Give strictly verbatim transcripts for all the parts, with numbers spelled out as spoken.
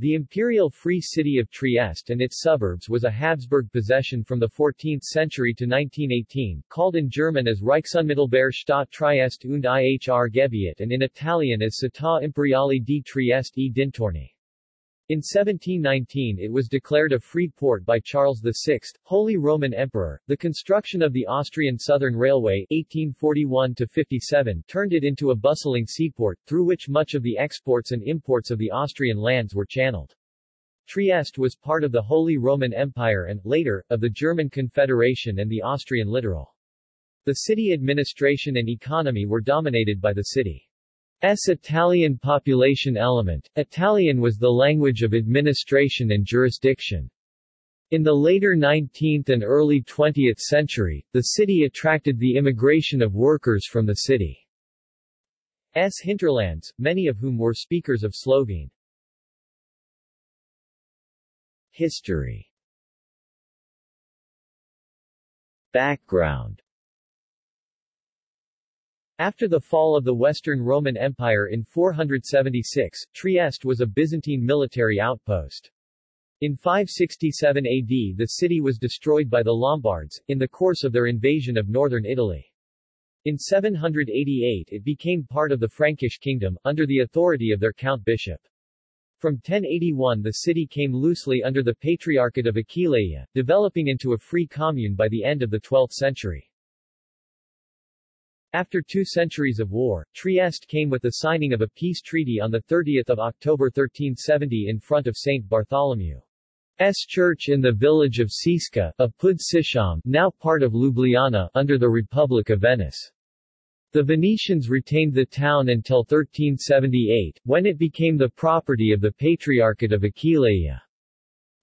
The imperial free city of Trieste and its suburbs was a Habsburg possession from the fourteenth century to nineteen eighteen, called in German as Reichsunmittelbare Stadt Triest und ihr Gebiet and in Italian as Città Imperiale di Trieste e Dintorni. In seventeen nineteen it was declared a free port by Charles the sixth, Holy Roman Emperor. The construction of the Austrian Southern Railway eighteen forty-one to fifty-seven turned it into a bustling seaport, through which much of the exports and imports of the Austrian lands were channeled. Trieste was part of the Holy Roman Empire and, later, of the German Confederation and the Austrian Littoral. The city administration and economy were dominated by the city. S. Italian population element. Italian was the language of administration and jurisdiction. In the later nineteenth and early twentieth century, the city attracted the immigration of workers from the city's hinterlands, many of whom were speakers of Slovene. History. Background. After the fall of the Western Roman Empire in four hundred seventy-six, Trieste was a Byzantine military outpost. In five sixty-seven A D the city was destroyed by the Lombards, in the course of their invasion of northern Italy. In seven hundred eighty-eight it became part of the Frankish kingdom, under the authority of their count bishop. From ten eighty-one the city came loosely under the Patriarchate of Aquileia, developing into a free commune by the end of the twelfth century. After two centuries of war, Trieste came with the signing of a peace treaty on the thirtieth of October thirteen seventy in front of Saint Bartholomew's Church in the village of Siska, Apud Sicham, now part of Ljubljana, under the Republic of Venice. The Venetians retained the town until thirteen seventy-eight, when it became the property of the Patriarchate of Aquileia.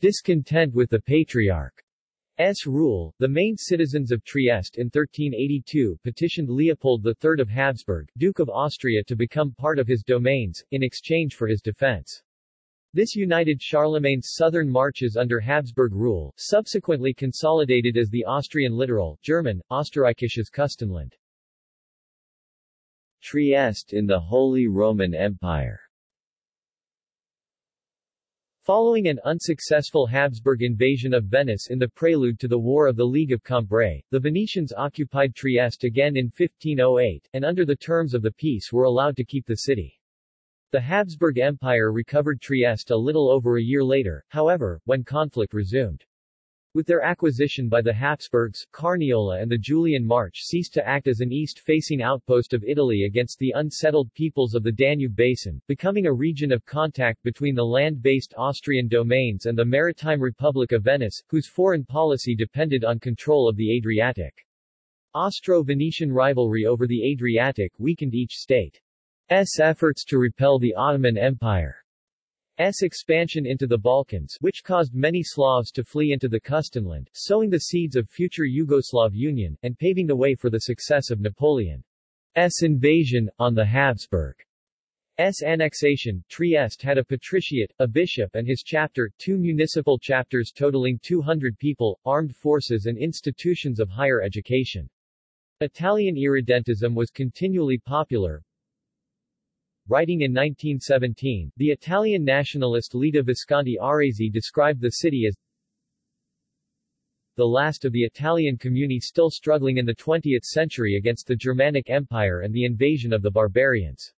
Discontent with the Patriarch S. rule, the main citizens of Trieste in thirteen eighty-two petitioned Leopold the third of Habsburg, Duke of Austria, to become part of his domains, in exchange for his defense. This united Charlemagne's southern marches under Habsburg rule, subsequently consolidated as the Austrian Littoral, German, Österreichisches Kustenland. Trieste in the Holy Roman Empire. Following an unsuccessful Habsburg invasion of Venice in the prelude to the War of the League of Cambrai, the Venetians occupied Trieste again in fifteen oh eight, and under the terms of the peace were allowed to keep the city. The Habsburg Empire recovered Trieste a little over a year later, however, when conflict resumed. With their acquisition by the Habsburgs, Carniola and the Julian March ceased to act as an east-facing outpost of Italy against the unsettled peoples of the Danube Basin, becoming a region of contact between the land-based Austrian domains and the maritime Republic of Venice, whose foreign policy depended on control of the Adriatic. Austro-Venetian rivalry over the Adriatic weakened each state's efforts to repel the Ottoman Empire. S. expansion into the Balkans, which caused many Slavs to flee into the Kustenland, sowing the seeds of future Yugoslav union, and paving the way for the success of Napoleon's invasion, on the Habsburgs' annexation. Trieste had a patriciate, a bishop and his chapter, two municipal chapters totaling two hundred people, armed forces and institutions of higher education. Italian irredentism was continually popular. Writing in nineteen seventeen, the Italian nationalist Lita Visconti Arezzi described the city as the last of the Italian communi still struggling in the twentieth century against the Germanic Empire and the invasion of the barbarians.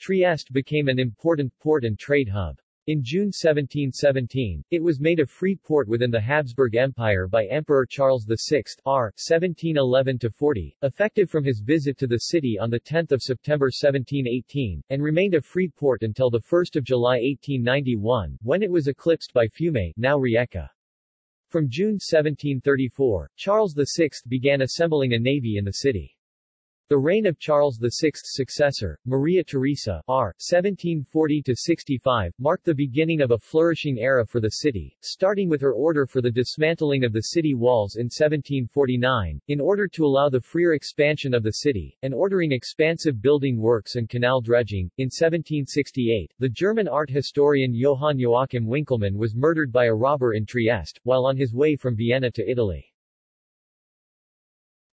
Trieste became an important port and trade hub. In June seventeen seventeen, it was made a free port within the Habsburg Empire by Emperor Charles the sixth, r. seventeen eleven to forty, effective from his visit to the city on the tenth of September seventeen eighteen, and remained a free port until the first of July eighteen ninety-one, when it was eclipsed by Fiume, now Rijeka. From June seventeen thirty-four, Charles the sixth began assembling a navy in the city. The reign of Charles the sixth's successor, Maria Theresa, r. seventeen forty to sixty-five, marked the beginning of a flourishing era for the city, starting with her order for the dismantling of the city walls in seventeen forty-nine, in order to allow the freer expansion of the city, and ordering expansive building works and canal dredging. In seventeen sixty-eight, the German art historian Johann Joachim Winckelmann was murdered by a robber in Trieste, while on his way from Vienna to Italy.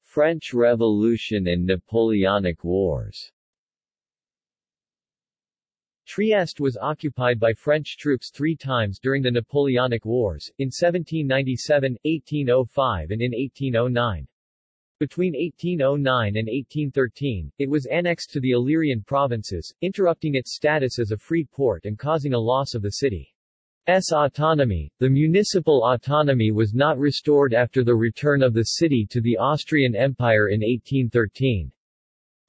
French Revolution and Napoleonic Wars. Trieste was occupied by French troops three times during the Napoleonic Wars, in seventeen ninety-seven, eighteen oh five and in eighteen oh nine. Between eighteen oh nine and eighteen thirteen, it was annexed to the Illyrian provinces, interrupting its status as a free port and causing a loss of the city's autonomy. The municipal autonomy was not restored after the return of the city to the Austrian Empire in eighteen thirteen.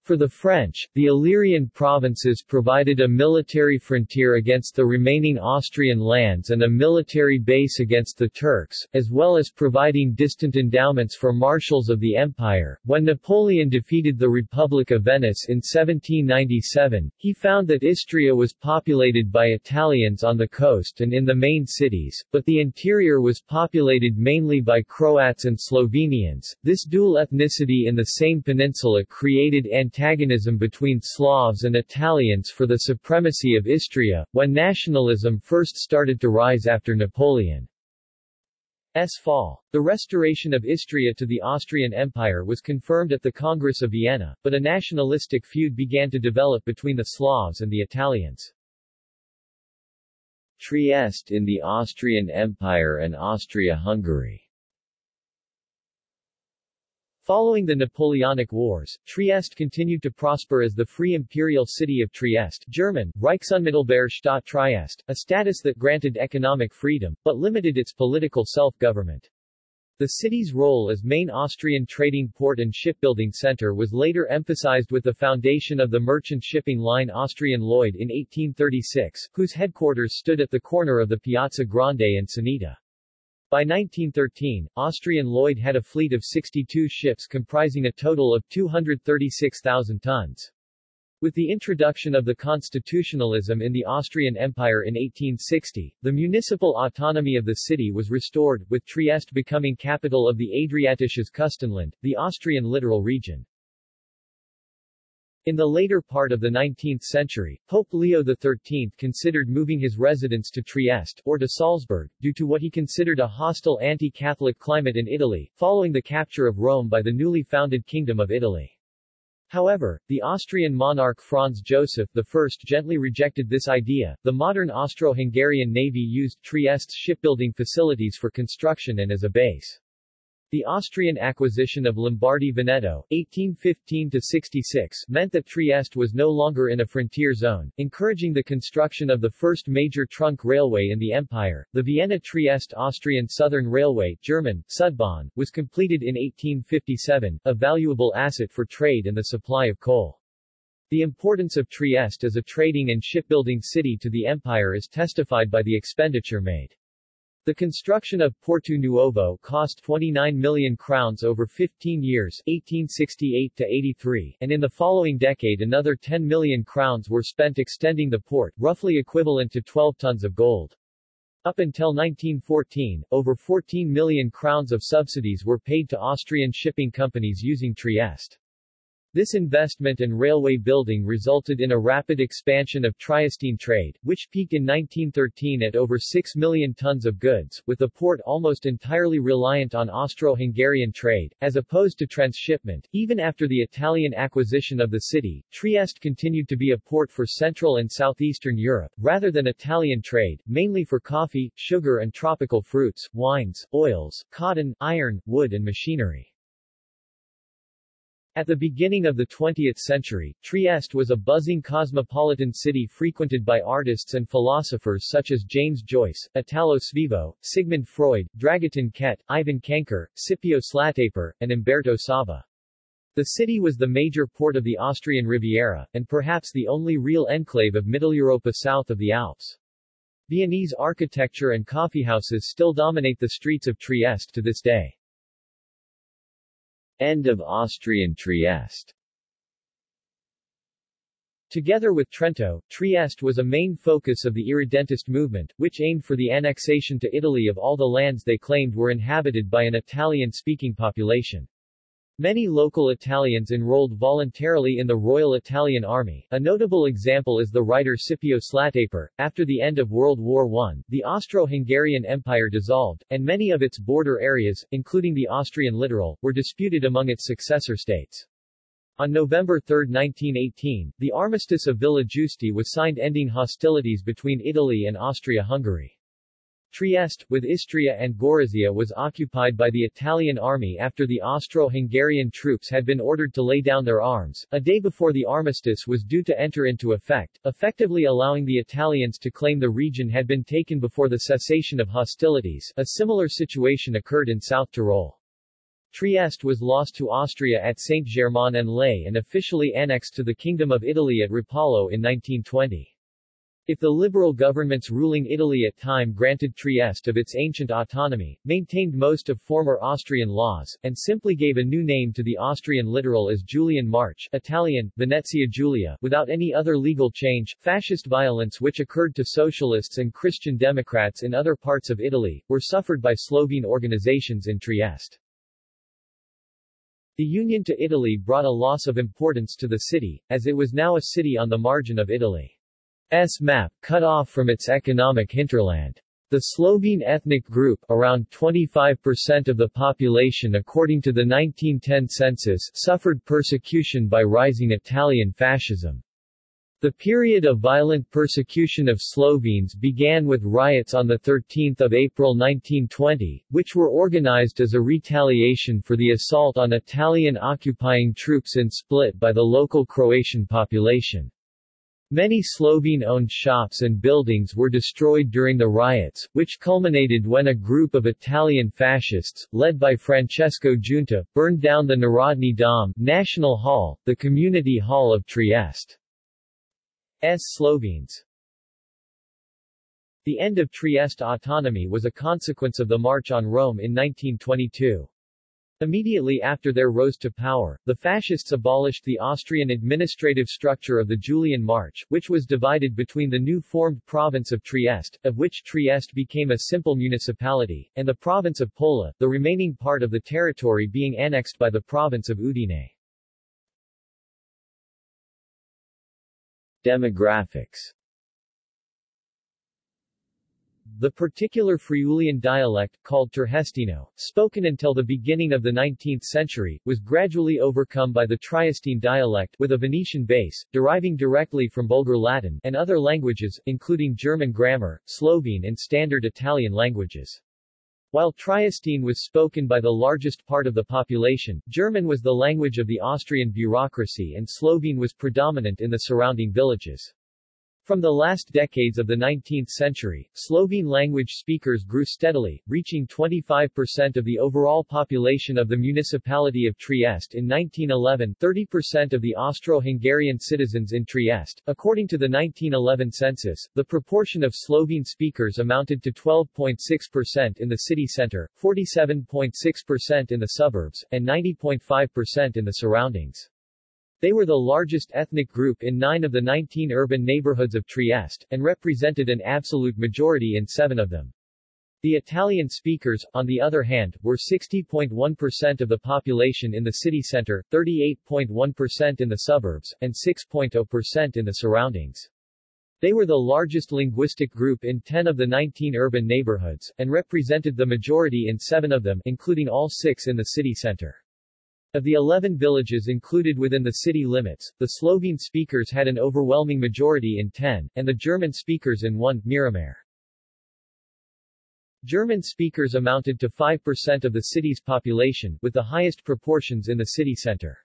For the French, the Illyrian provinces provided a military frontier against the remaining Austrian lands and a military base against the Turks, as well as providing distant endowments for marshals of the empire. When Napoleon defeated the Republic of Venice in seventeen ninety-seven, he found that Istria was populated by Italians on the coast and in the main cities, but the interior was populated mainly by Croats and Slovenians. This dual ethnicity in the same peninsula created antagonism between Slavs and Italians for the supremacy of Istria, when nationalism first started to rise after Napoleon's fall. The restoration of Istria to the Austrian Empire was confirmed at the Congress of Vienna, but a nationalistic feud began to develop between the Slavs and the Italians. Trieste in the Austrian Empire and Austria-Hungary. Following the Napoleonic Wars, Trieste continued to prosper as the Free Imperial City of Trieste, German, Reichsunmittelbare Stadt Triest, a status that granted economic freedom, but limited its political self-government. The city's role as main Austrian trading port and shipbuilding center was later emphasized with the foundation of the merchant shipping line Austrian Lloyd in eighteen thirty-six, whose headquarters stood at the corner of the Piazza Grande and Sanita. By nineteen thirteen, Austrian Lloyd had a fleet of sixty-two ships comprising a total of two hundred thirty-six thousand tons. With the introduction of the constitutionalism in the Austrian Empire in eighteen sixty, the municipal autonomy of the city was restored, with Trieste becoming capital of the Adriatisches Kustenland, the Austrian littoral region. In the later part of the nineteenth century, Pope Leo the thirteenth considered moving his residence to Trieste, or to Salzburg, due to what he considered a hostile anti-Catholic climate in Italy, following the capture of Rome by the newly founded Kingdom of Italy. However, the Austrian monarch Franz Joseph the First gently rejected this idea. The modern Austro-Hungarian navy used Trieste's shipbuilding facilities for construction and as a base. The Austrian acquisition of Lombardy-Veneto eighteen fifteen to sixty-six meant that Trieste was no longer in a frontier zone, encouraging the construction of the first major trunk railway in the empire. The Vienna-Trieste Austrian Southern Railway, German, Südbahn, was completed in eighteen fifty-seven, a valuable asset for trade and the supply of coal. The importance of Trieste as a trading and shipbuilding city to the empire is testified by the expenditure made. The construction of Porto Nuovo cost twenty-nine million crowns over fifteen years, eighteen sixty-eight to eighty-three, and in the following decade another ten million crowns were spent extending the port, roughly equivalent to twelve tons of gold. Up until nineteen fourteen, over fourteen million crowns of subsidies were paid to Austrian shipping companies using Trieste. This investment and railway building resulted in a rapid expansion of Triestine trade, which peaked in nineteen thirteen at over six million tons of goods, with the port almost entirely reliant on Austro-Hungarian trade, as opposed to transshipment. Even after the Italian acquisition of the city, Trieste continued to be a port for Central and Southeastern Europe, rather than Italian trade, mainly for coffee, sugar and tropical fruits, wines, oils, cotton, iron, wood and machinery. At the beginning of the twentieth century, Trieste was a buzzing cosmopolitan city frequented by artists and philosophers such as James Joyce, Italo Svevo, Sigmund Freud, Dragutin Kett, Ivan Kanker, Scipio Slataper, and Umberto Saba. The city was the major port of the Austrian Riviera, and perhaps the only real enclave of Middle Europa south of the Alps. Viennese architecture and coffeehouses still dominate the streets of Trieste to this day. End of Austrian Trieste. Together with Trento, Trieste was a main focus of the irredentist movement, which aimed for the annexation to Italy of all the lands they claimed were inhabited by an Italian-speaking population. Many local Italians enrolled voluntarily in the Royal Italian Army. A notable example is the writer Scipio Slataper. After the end of World War One, the Austro-Hungarian Empire dissolved, and many of its border areas, including the Austrian littoral, were disputed among its successor states. On November third, nineteen eighteen, the Armistice of Villa Giusti was signed, ending hostilities between Italy and Austria-Hungary. Trieste, with Istria and Gorizia, was occupied by the Italian army after the Austro-Hungarian troops had been ordered to lay down their arms, a day before the armistice was due to enter into effect, effectively allowing the Italians to claim the region had been taken before the cessation of hostilities. A similar situation occurred in South Tyrol. Trieste was lost to Austria at Saint-Germain-en-Laye and officially annexed to the Kingdom of Italy at Rapallo in nineteen twenty. If the liberal governments ruling Italy at time granted Trieste of its ancient autonomy, maintained most of former Austrian laws, and simply gave a new name to the Austrian littoral as Julian March, Italian, Venezia Giulia, without any other legal change, fascist violence which occurred to socialists and Christian democrats in other parts of Italy, were suffered by Slovene organizations in Trieste. The Union to Italy brought a loss of importance to the city, as it was now a city on the margin of Italy's map, cut off from its economic hinterland. The Slovene ethnic group, around twenty-five percent of the population according to the nineteen ten census, suffered persecution by rising Italian fascism. The period of violent persecution of Slovenes began with riots on the thirteenth of April nineteen twenty, which were organized as a retaliation for the assault on Italian occupying troops in Split by the local Croatian population. Many Slovene-owned shops and buildings were destroyed during the riots, which culminated when a group of Italian fascists, led by Francesco Giunta, burned down the Narodni Dom, National Hall, the community hall of Trieste. S. Slovenes. The end of Trieste autonomy was a consequence of the March on Rome in nineteen twenty-two. Immediately after their rose to power, the fascists abolished the Austrian administrative structure of the Julian March, which was divided between the new-formed province of Trieste, of which Trieste became a simple municipality, and the province of Pola, the remaining part of the territory being annexed by the province of Udine. Demographics. The particular Friulian dialect, called Terhestino, spoken until the beginning of the nineteenth century, was gradually overcome by the Triestine dialect with a Venetian base, deriving directly from Vulgar Latin and other languages, including German grammar, Slovene and Standard Italian languages. While Triestine was spoken by the largest part of the population, German was the language of the Austrian bureaucracy and Slovene was predominant in the surrounding villages. From the last decades of the nineteenth century, Slovene language speakers grew steadily, reaching twenty-five percent of the overall population of the municipality of Trieste in nineteen eleven, thirty percent of the Austro-Hungarian citizens in Trieste. According to the nineteen eleven census, the proportion of Slovene speakers amounted to twelve point six percent in the city center, forty-seven point six percent in the suburbs, and ninety point five percent in the surroundings. They were the largest ethnic group in nine of the nineteen urban neighborhoods of Trieste, and represented an absolute majority in seven of them. The Italian speakers, on the other hand, were sixty point one percent of the population in the city center, thirty-eight point one percent in the suburbs, and six point zero percent in the surroundings. They were the largest linguistic group in ten of the nineteen urban neighborhoods, and represented the majority in seven of them, including all six in the city center. Of the eleven villages included within the city limits, the Slovene speakers had an overwhelming majority in ten, and the German speakers in one. Miramare. German speakers amounted to five percent of the city's population, with the highest proportions in the city center.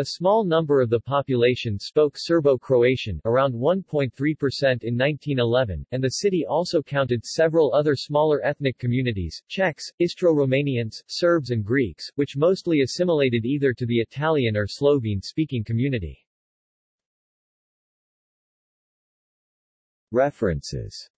A small number of the population spoke Serbo-Croatian, around one point three percent in nineteen eleven, and the city also counted several other smaller ethnic communities, Czechs, Istro-Romanians, Serbs and Greeks, which mostly assimilated either to the Italian or Slovene-speaking community. References.